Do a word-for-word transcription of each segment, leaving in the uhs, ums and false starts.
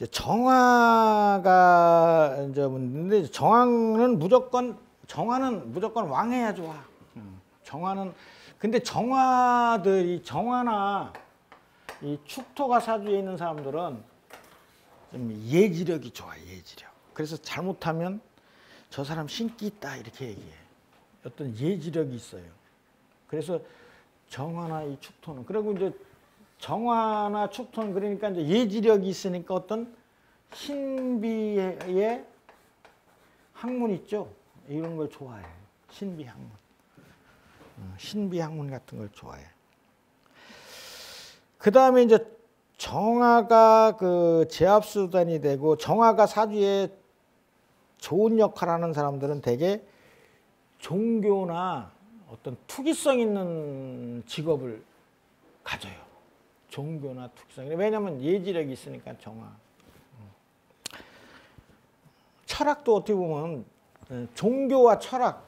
이제 정화가 이제 문제인데, 정화는 무조건 정화는 무조건 왕해야 좋아. 정화는 근데 정화들이 정화나 이 축토가 사주에 있는 사람들은 좀 예지력이 좋아, 예지력. 그래서 잘못하면 저 사람 신기 있다 이렇게 얘기해. 어떤 예지력이 있어요. 그래서 정화나 이 축토는, 그리고 이제 정화나 축토는 그러니까 이제 예지력이 있으니까 어떤 신비의 학문 있죠? 이런 걸 좋아해. 신비 학문. 신비 학문 같은 걸 좋아해. 그 다음에 이제 정화가 그 제압수단이 되고, 정화가 사주에 좋은 역할을 하는 사람들은 대개 종교나 어떤 투기성 있는 직업을 가져요. 종교나 투기성. 왜냐하면 예지력이 있으니까 정화. 철학도 어떻게 보면 종교와 철학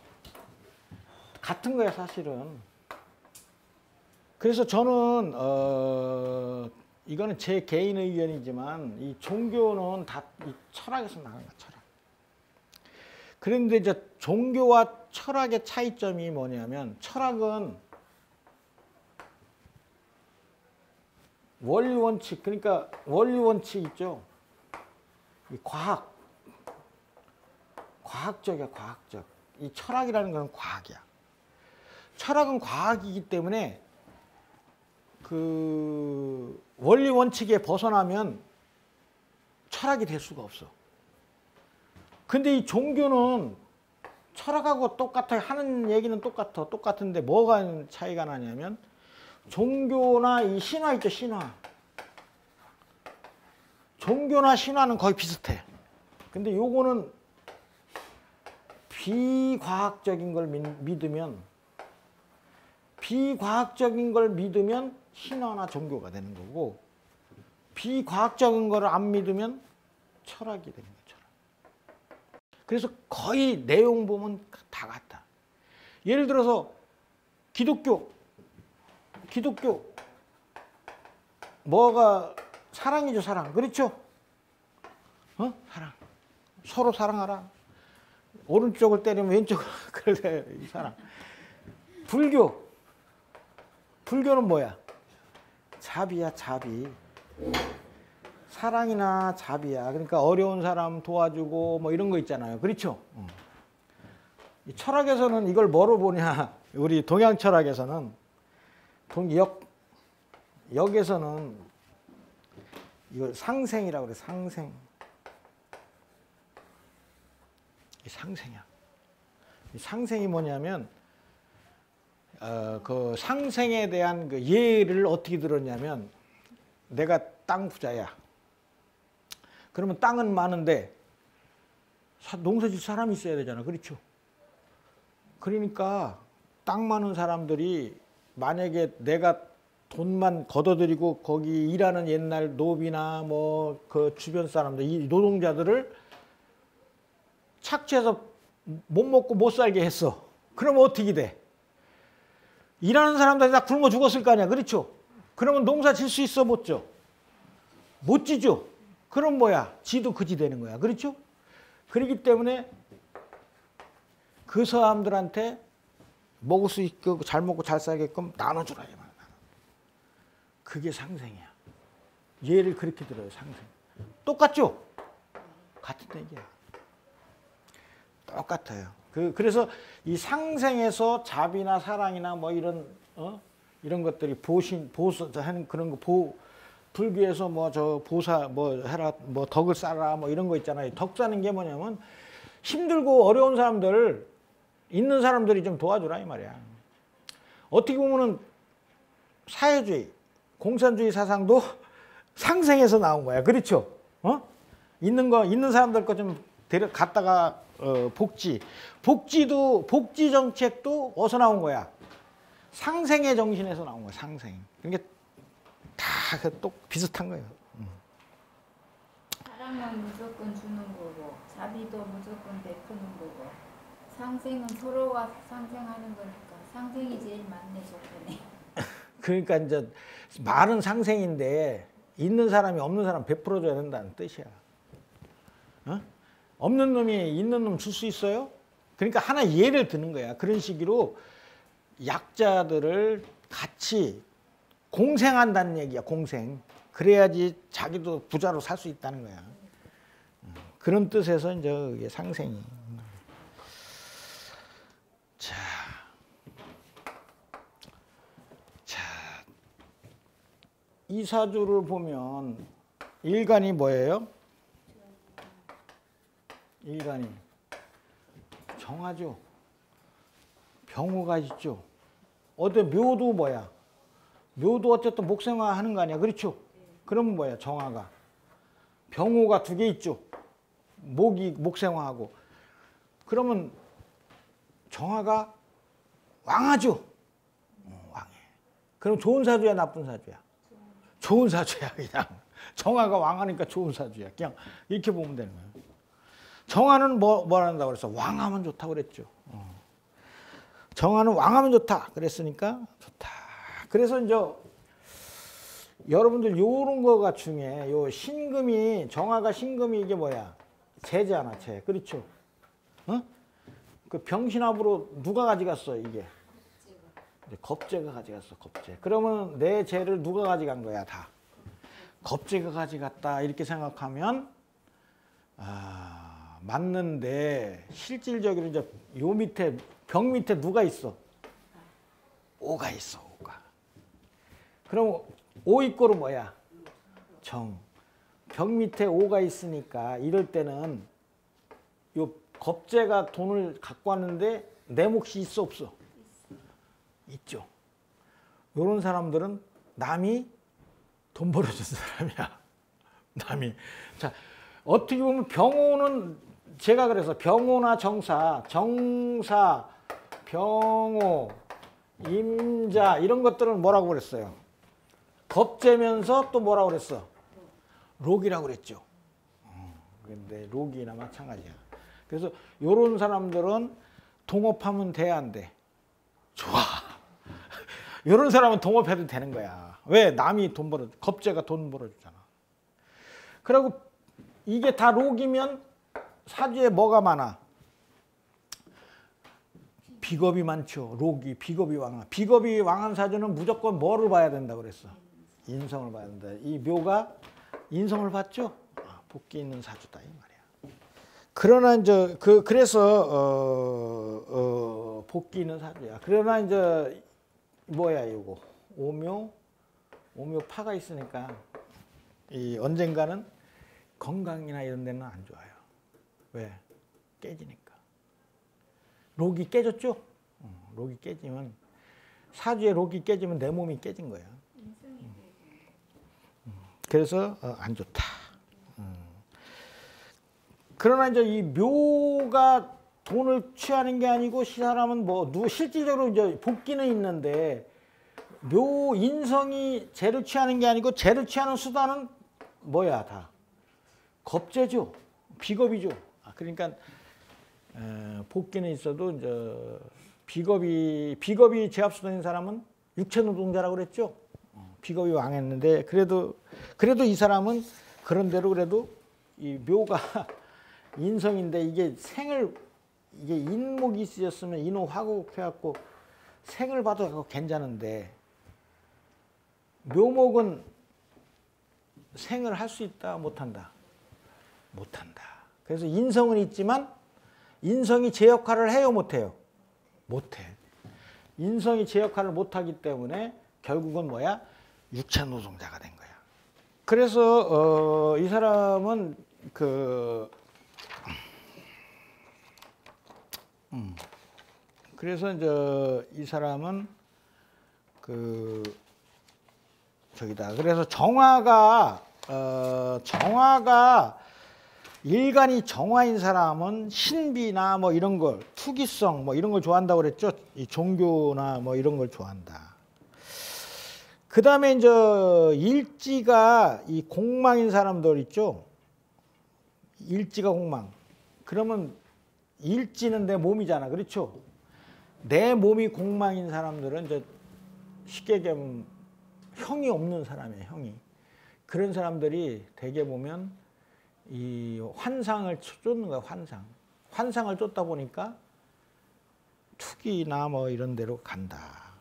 같은 거예요, 사실은. 그래서 저는 어, 이거는 제 개인 의견이지만 이 종교는 다 이 철학에서 나간 거야, 철학. 그런데 이제 종교와 철학의 차이점이 뭐냐면, 철학은 원리 원칙, 그러니까 원리 원칙 있죠. 이 과학, 과학적이야, 과학적. 이 철학이라는 건 과학이야. 철학은 과학이기 때문에 그 원리 원칙에 벗어나면 철학이 될 수가 없어. 근데 이 종교는 철학하고 똑같아. 하는 얘기는 똑같아. 똑같은데 뭐가 차이가 나냐면, 종교나 이 신화 있죠, 신화. 종교나 신화는 거의 비슷해. 근데 요거는 비과학적인 걸 믿으면, 비과학적인 걸 믿으면 신화나 종교가 되는 거고, 비과학적인 걸 안 믿으면 철학이 되는 거예요. 그래서 거의 내용 보면 다 같다. 예를 들어서 기독교, 기독교 뭐가 사랑이죠, 사랑. 그렇죠? 어? 사랑. 서로 사랑하라. 오른쪽을 때리면 왼쪽을 그래, 이 사랑. 불교, 불교는 뭐야? 자비야, 자비. 사랑이나 자비야. 그러니까 어려운 사람 도와주고 뭐 이런 거 있잖아요. 그렇죠? 이 철학에서는 이걸 뭐로 보냐? 우리 동양 철학에서는, 동역 역에서는 이걸 상생이라고 그래. 상생. 이 상생이야. 이 상생이 뭐냐면 어, 그 상생에 대한 그 예를 어떻게 들었냐면, 내가 땅 부자야. 그러면 땅은 많은데 농사질 사람이 있어야 되잖아. 그렇죠? 그러니까 땅 많은 사람들이 만약에 내가 돈만 걷어들이고 거기 일하는 옛날 노비나 뭐 그 주변 사람들, 이 노동자들을 착취해서 못 먹고 못 살게 했어. 그러면 어떻게 돼? 일하는 사람들이 다 굶어 죽었을 거 아니야. 그렇죠? 그러면 농사 질 수 있어, 못 줘? 못 지죠? 그럼 뭐야? 지도 그지 되는 거야. 그렇죠? 그렇기 때문에 그 사람들한테 먹을 수 있고 잘 먹고 잘 살게끔 나눠주라. 그게 상생이야. 얘를 그렇게 들어요, 상생. 똑같죠? 같은 얘기야. 똑같아요. 그, 그래서 이 상생에서 자비나 사랑이나 뭐 이런, 어? 이런 것들이 보신, 보수, 하는 그런 거, 보, 불교에서 뭐 저 보사 뭐 해라 뭐 덕을 쌓아라 뭐 이런 거 있잖아요. 덕 쌓는 게 뭐냐면 힘들고 어려운 사람들, 있는 사람들이 좀 도와주라 이 말이야. 어떻게 보면은 사회주의, 공산주의 사상도 상생에서 나온 거야. 그렇죠? 어? 있는 거, 있는 사람들 거 좀 데려갔다가 어, 복지, 복지도 복지 정책도 어디서 나온 거야? 상생의 정신에서 나온 거야. 상생. 그러니까 다 또 비슷한 거예요. 사랑은 무조건 주는 거고, 자비도 무조건 베푸는 거고, 상생은 서로가 상생하는 거니까 상생이 제일 맞네, 조건이. 그러니까 이제 말은 상생인데 있는 사람이 없는 사람 베풀어줘야 된다는 뜻이야. 어? 없는 놈이 있는 놈 줄 수 있어요? 그러니까 하나 예를 드는 거야. 그런 식으로 약자들을 같이 공생한다는 얘기야. 공생. 그래야지 자기도 부자로 살 수 있다는 거야. 그런 뜻에서 이제 상생이. 자, 자, 이 사주를 보면 일간이 뭐예요? 일간이 정화죠. 병우가 있죠. 어때 묘도 뭐야? 묘도 어쨌든 목생화 하는 거 아니야? 그렇죠? 그럼 뭐야? 정화가 병우가 두 개 있죠. 목이 목생화하고 그러면 정화가 왕하죠. 어, 왕해. 그럼 좋은 사주야, 나쁜 사주야? 좋은 사주야. 그냥 정화가 왕하니까 좋은 사주야. 그냥 이렇게 보면 되는 거예요. 정화는 뭐 뭐란다고 그랬어? 왕하면 좋다고 그랬죠. 어. 정화는 왕하면 좋다 그랬으니까 좋다. 그래서 이제 여러분들 요런 거가 중에 요 신금이 정화가 신금이 이게 뭐야? 재잖아, 재. 그렇죠? 어? 그 병신합으로 누가 가져갔어, 이게? 겁재가 가져갔어, 겁재. 그러면 내 재를 누가 가져간 거야, 다? 겁재가 가져갔다 이렇게 생각하면 아, 맞는데 실질적으로 이제 요 밑에 병 밑에 누가 있어? 오가 있어, 오가. 그럼 오입고로 뭐야? 정. 경 밑에 오가 있으니까 이럴 때는 요 겁재가 돈을 갖고 왔는데 내 몫이 있어 없어? 있죠. 요런 사람들은 남이 돈 벌어준 사람이야. 남이. 자, 어떻게 보면 병호는 제가 그래서 병호나 정사, 정사, 병호, 임자 이런 것들은 뭐라고 그랬어요? 겁재면서 또 뭐라고 그랬어? 록이라고 그랬죠. 근데 록이나 마찬가지야. 그래서 요런 사람들은 동업하면 돼, 안 돼? 좋아. 요런 사람은 동업해도 되는 거야. 왜? 남이 돈 벌어, 겁재가 돈 벌어주잖아. 그리고 이게 다 록이면 사주에 뭐가 많아? 비겁이 많죠. 록이, 비겁이 왕한. 비겁이 왕한 사주는 무조건 뭐를 봐야 된다고 그랬어? 인성을 봐야 된다. 이 묘가 인성을 봤죠? 아, 복기 있는 사주다 이 말이야. 그러나 이제 그 그래서 어, 어, 복기 있는 사주야. 그러나 이제 뭐야 이거 오묘 오묘 파가 있으니까 이 언젠가는 건강이나 이런 데는 안 좋아요. 왜? 깨지니까. 록이 깨졌죠? 어, 록이 깨지면 사주에 록이 깨지면 내 몸이 깨진 거야. 그래서 안 좋다. 음. 그러나 이제 이 묘가 돈을 취하는 게 아니고 시 사람은 뭐 누 실질적으로 이제 복기는 있는데 묘 인성이 재를 취하는 게 아니고 재를 취하는 수단은 뭐야 다 겁재죠, 비겁이죠. 아, 그러니까 에, 복기는 있어도 이제 비겁이 비겁이 제압 수단인 사람은 육체 노동자라고 그랬죠. 비겁이 왕했는데 그래도 그래도 이 사람은 그런대로 그래도 이 묘가 인성인데 이게 생을 이게 인목이 있으셨으면 인호 화곡해갖고 생을 봐도 괜찮은데 묘목은 생을 할 수 있다 못한다 못한다. 그래서 인성은 있지만 인성이 제 역할을 해요 못해요 못해. 인성이 제 역할을 못하기 때문에 결국은 뭐야? 육체 노동자가 된 거야. 그래서 어, 이 사람은 그 음, 그래서 이제 이 사람은 그 저기다. 그래서 정화가 어, 정화가 일간이 정화인 사람은 신비나 뭐 이런 걸 투기성 뭐 이런 걸 좋아한다고 그랬죠. 이 종교나 뭐 이런 걸 좋아한다. 그 다음에 이제 일지가 이 공망인 사람들 있죠. 일지가 공망. 그러면 일지는 내 몸이잖아. 그렇죠? 내 몸이 공망인 사람들은 이제 쉽게 얘기하면 형이 없는 사람이에요. 형이. 그런 사람들이 대개 보면 이 환상을 쫓는 거야, 환상. 환상을 쫓다 보니까 투기나 뭐 이런 데로 간다.